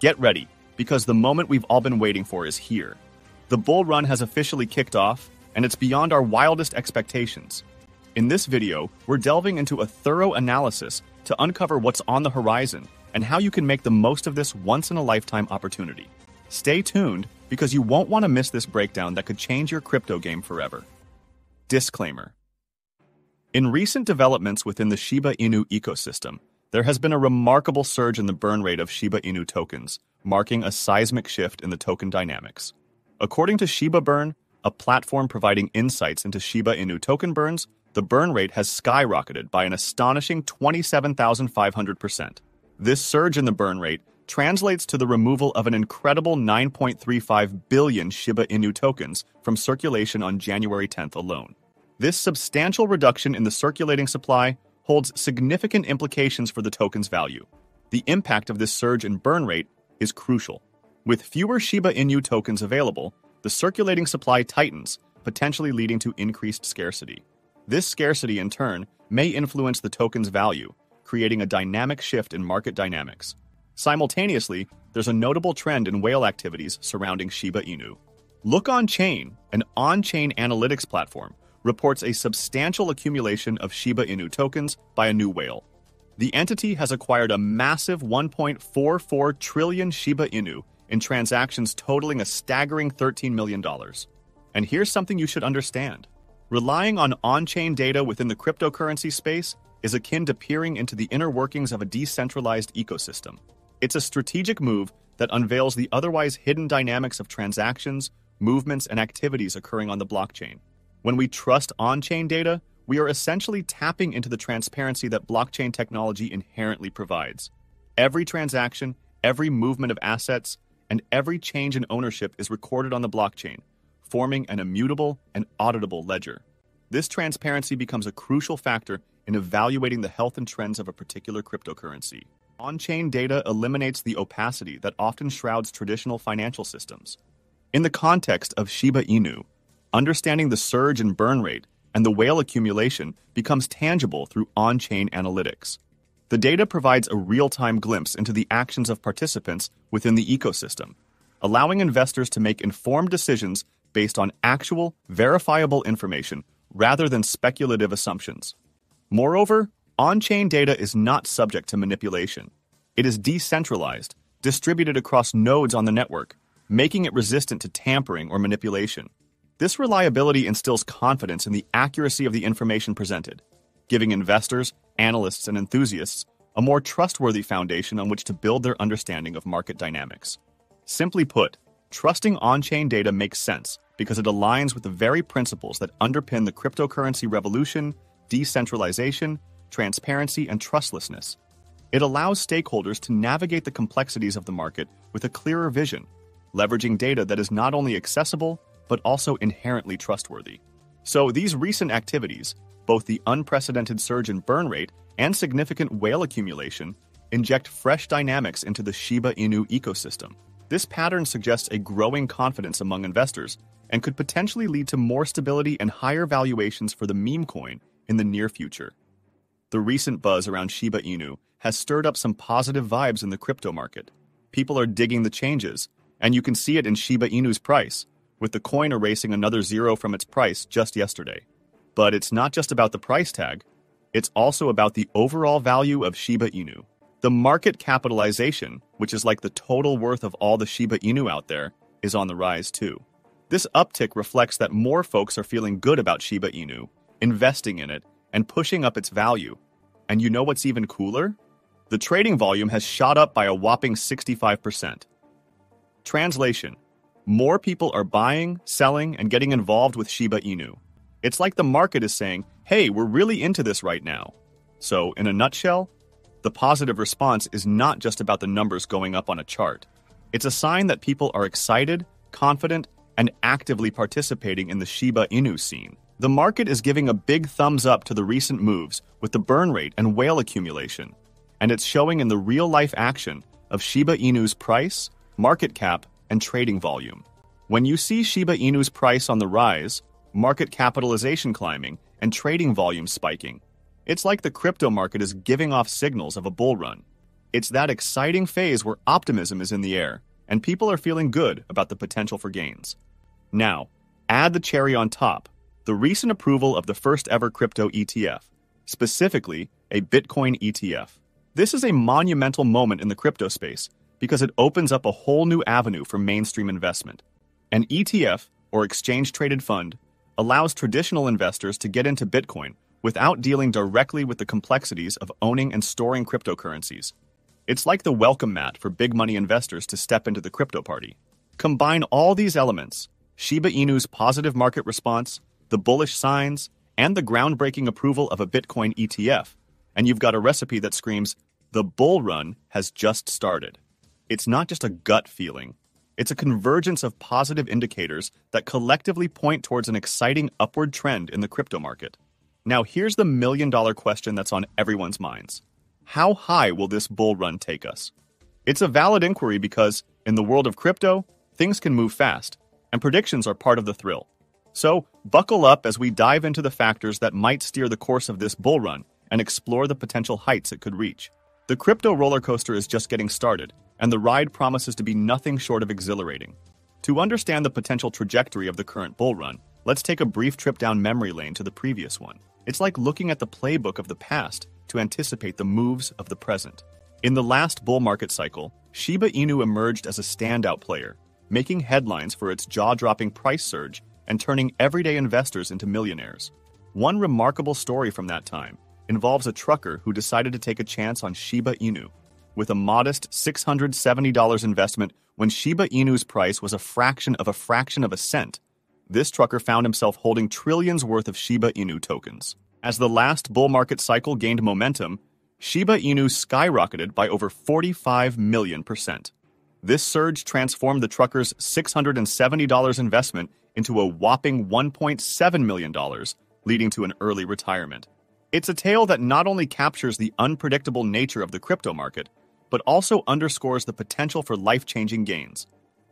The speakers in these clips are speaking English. Get ready, because the moment we've all been waiting for is here. The bull run has officially kicked off, and it's beyond our wildest expectations. In this video, we're delving into a thorough analysis to uncover what's on the horizon and how you can make the most of this once-in-a-lifetime opportunity. Stay tuned, because you won't want to miss this breakdown that could change your crypto game forever. Disclaimer. In recent developments within the Shiba Inu ecosystem, there has been a remarkable surge in the burn rate of Shiba Inu tokens, marking a seismic shift in the token dynamics. According to Shiba Burn, a platform providing insights into Shiba Inu token burns, the burn rate has skyrocketed by an astonishing 27,500%. This surge in the burn rate translates to the removal of an incredible 9.35 billion Shiba Inu tokens from circulation on January 10th alone. This substantial reduction in the circulating supply holds significant implications for the token's value. The impact of this surge in burn rate is crucial. With fewer Shiba Inu tokens available, the circulating supply tightens, potentially leading to increased scarcity. This scarcity, in turn, may influence the token's value, creating a dynamic shift in market dynamics. Simultaneously, there's a notable trend in whale activities surrounding Shiba Inu. LookOnChain, an on-chain analytics platform, reports a substantial accumulation of Shiba Inu tokens by a new whale. The entity has acquired a massive 1.44 trillion Shiba Inu in transactions totaling a staggering $13 million. And here's something you should understand. Relying on on-chain data within the cryptocurrency space is akin to peering into the inner workings of a decentralized ecosystem. It's a strategic move that unveils the otherwise hidden dynamics of transactions, movements, and activities occurring on the blockchain. When we trust on-chain data, we are essentially tapping into the transparency that blockchain technology inherently provides. Every transaction, every movement of assets, and every change in ownership is recorded on the blockchain, forming an immutable and auditable ledger. This transparency becomes a crucial factor in evaluating the health and trends of a particular cryptocurrency. On-chain data eliminates the opacity that often shrouds traditional financial systems. In the context of Shiba Inu, understanding the surge in burn rate and the whale accumulation becomes tangible through on-chain analytics. The data provides a real-time glimpse into the actions of participants within the ecosystem, allowing investors to make informed decisions based on actual, verifiable information rather than speculative assumptions. Moreover, on-chain data is not subject to manipulation. It is decentralized, distributed across nodes on the network, making it resistant to tampering or manipulation. This reliability instills confidence in the accuracy of the information presented, giving investors, analysts, and enthusiasts a more trustworthy foundation on which to build their understanding of market dynamics. Simply put, trusting on-chain data makes sense because it aligns with the very principles that underpin the cryptocurrency revolution: decentralization, transparency, and trustlessness. It allows stakeholders to navigate the complexities of the market with a clearer vision, leveraging data that is not only accessible, but also inherently trustworthy. So these recent activities, both the unprecedented surge in burn rate and significant whale accumulation, inject fresh dynamics into the Shiba Inu ecosystem. This pattern suggests a growing confidence among investors and could potentially lead to more stability and higher valuations for the meme coin in the near future. The recent buzz around Shiba Inu has stirred up some positive vibes in the crypto market. People are digging the changes, and you can see it in Shiba Inu's price, with the coin erasing another zero from its price just yesterday. But it's not just about the price tag, it's also about the overall value of Shiba Inu. The market capitalization, which is like the total worth of all the Shiba Inu out there, is on the rise too. This uptick reflects that more folks are feeling good about Shiba Inu, investing in it, and pushing up its value. And you know what's even cooler? The trading volume has shot up by a whopping 65%. Translation: more people are buying, selling, and getting involved with Shiba Inu. It's like the market is saying, hey, we're really into this right now. So, in a nutshell, the positive response is not just about the numbers going up on a chart. It's a sign that people are excited, confident, and actively participating in the Shiba Inu scene. The market is giving a big thumbs up to the recent moves with the burn rate and whale accumulation, and it's showing in the real-life action of Shiba Inu's price, market cap, and trading volume. When you see Shiba Inu's price on the rise, market capitalization climbing, and trading volume spiking, it's like the crypto market is giving off signals of a bull run. It's that exciting phase where optimism is in the air, and people are feeling good about the potential for gains. Now, add the cherry on top, the recent approval of the first-ever crypto ETF, specifically a Bitcoin ETF. This is a monumental moment in the crypto space because it opens up a whole new avenue for mainstream investment. An ETF, or exchange-traded fund, allows traditional investors to get into Bitcoin without dealing directly with the complexities of owning and storing cryptocurrencies. It's like the welcome mat for big money investors to step into the crypto party. Combine all these elements, Shiba Inu's positive market response, the bullish signs, and the groundbreaking approval of a Bitcoin ETF, and you've got a recipe that screams, the bull run has just started. It's not just a gut feeling. It's a convergence of positive indicators that collectively point towards an exciting upward trend in the crypto market. Now here's the million-dollar question that's on everyone's minds. How high will this bull run take us? It's a valid inquiry because, in the world of crypto, things can move fast, and predictions are part of the thrill. So, buckle up as we dive into the factors that might steer the course of this bull run and explore the potential heights it could reach. The crypto roller coaster is just getting started, and the ride promises to be nothing short of exhilarating. To understand the potential trajectory of the current bull run, let's take a brief trip down memory lane to the previous one. It's like looking at the playbook of the past to anticipate the moves of the present. In the last bull market cycle, Shiba Inu emerged as a standout player, making headlines for its jaw-dropping price surge and turning everyday investors into millionaires. One remarkable story from that time involves a trucker who decided to take a chance on Shiba Inu. With a modest $670 investment when Shiba Inu's price was a fraction of a cent, this trucker found himself holding trillions worth of Shiba Inu tokens. As the last bull market cycle gained momentum, Shiba Inu skyrocketed by over 45,000,000%. This surge transformed the trucker's $670 investment into a whopping $1.7 million, leading to an early retirement. It's a tale that not only captures the unpredictable nature of the crypto market, but also underscores the potential for life-changing gains.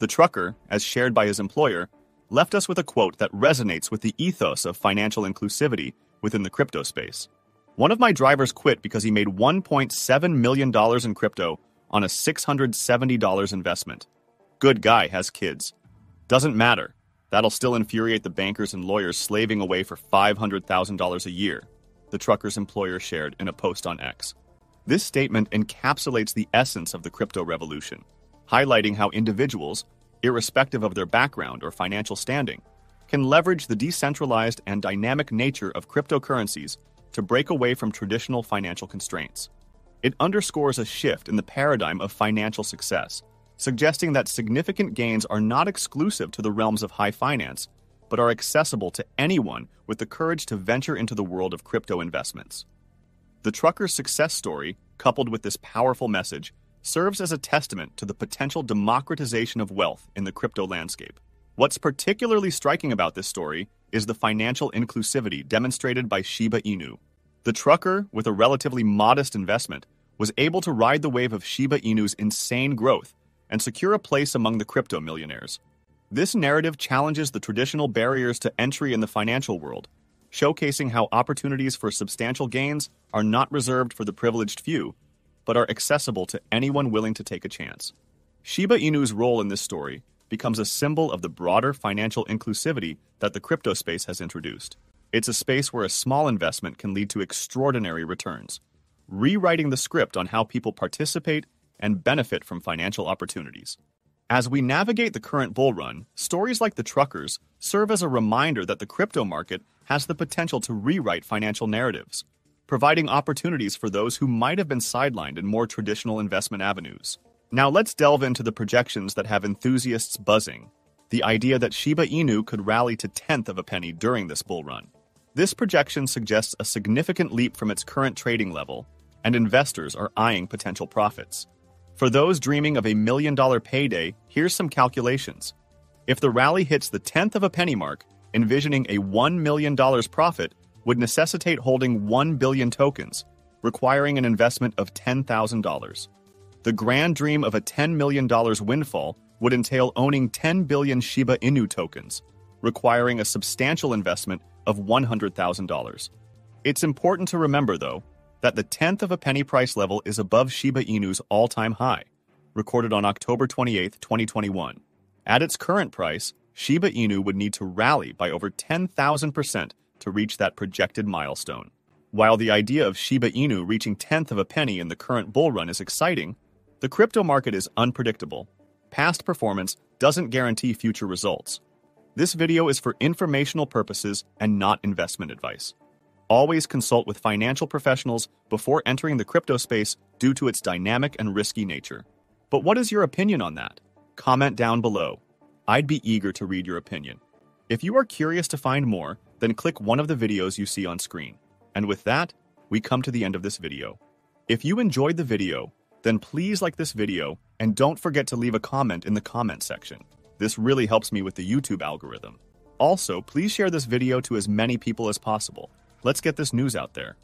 The trucker, as shared by his employer, left us with a quote that resonates with the ethos of financial inclusivity within the crypto space. One of my drivers quit because he made $1.7 million in crypto on a $670 investment. Good guy has kids. Doesn't matter. That'll still infuriate the bankers and lawyers slaving away for $500,000 a year, the trucker's employer shared in a post on X. This statement encapsulates the essence of the crypto revolution, highlighting how individuals, irrespective of their background or financial standing, can leverage the decentralized and dynamic nature of cryptocurrencies to break away from traditional financial constraints. It underscores a shift in the paradigm of financial success, suggesting that significant gains are not exclusive to the realms of high finance, but are accessible to anyone with the courage to venture into the world of crypto investments. The trucker's success story, coupled with this powerful message, serves as a testament to the potential democratization of wealth in the crypto landscape. What's particularly striking about this story is the financial inclusivity demonstrated by Shiba Inu. The trucker, with a relatively modest investment, was able to ride the wave of Shiba Inu's insane growth and secure a place among the crypto millionaires. This narrative challenges the traditional barriers to entry in the financial world, showcasing how opportunities for substantial gains are not reserved for the privileged few, but are accessible to anyone willing to take a chance. Shiba Inu's role in this story becomes a symbol of the broader financial inclusivity that the crypto space has introduced. It's a space where a small investment can lead to extraordinary returns, rewriting the script on how people participate and benefit from financial opportunities. As we navigate the current bull run, stories like the truckers serve as a reminder that the crypto market has the potential to rewrite financial narratives, providing opportunities for those who might have been sidelined in more traditional investment avenues. Now let's delve into the projections that have enthusiasts buzzing, the idea that Shiba Inu could rally to 1/10 of a penny during this bull run. This projection suggests a significant leap from its current trading level, and investors are eyeing potential profits. For those dreaming of a $1 million payday, here's some calculations. If the rally hits the 1/10 of a penny mark, envisioning a $1 million profit would necessitate holding 1 billion tokens, requiring an investment of $10,000. The grand dream of a $10 million windfall would entail owning 10 billion Shiba Inu tokens, requiring a substantial investment of $100,000. It's important to remember, though, that the 10th of a penny price level is above Shiba Inu's all-time high, recorded on October 28, 2021. At its current price, Shiba Inu would need to rally by over 10,000% to reach that projected milestone. While the idea of Shiba Inu reaching 10th of a penny in the current bull run is exciting, the crypto market is unpredictable. Past performance doesn't guarantee future results. This video is for informational purposes and not investment advice. Always consult with financial professionals before entering the crypto space due to its dynamic and risky nature. But what is your opinion on that? Comment down below. I'd be eager to read your opinion. If you are curious to find more, then click one of the videos you see on screen. And with that, we come to the end of this video. If you enjoyed the video, then please like this video and don't forget to leave a comment in the comment section. This really helps me with the YouTube algorithm. Also, please share this video to as many people as possible. Let's get this news out there.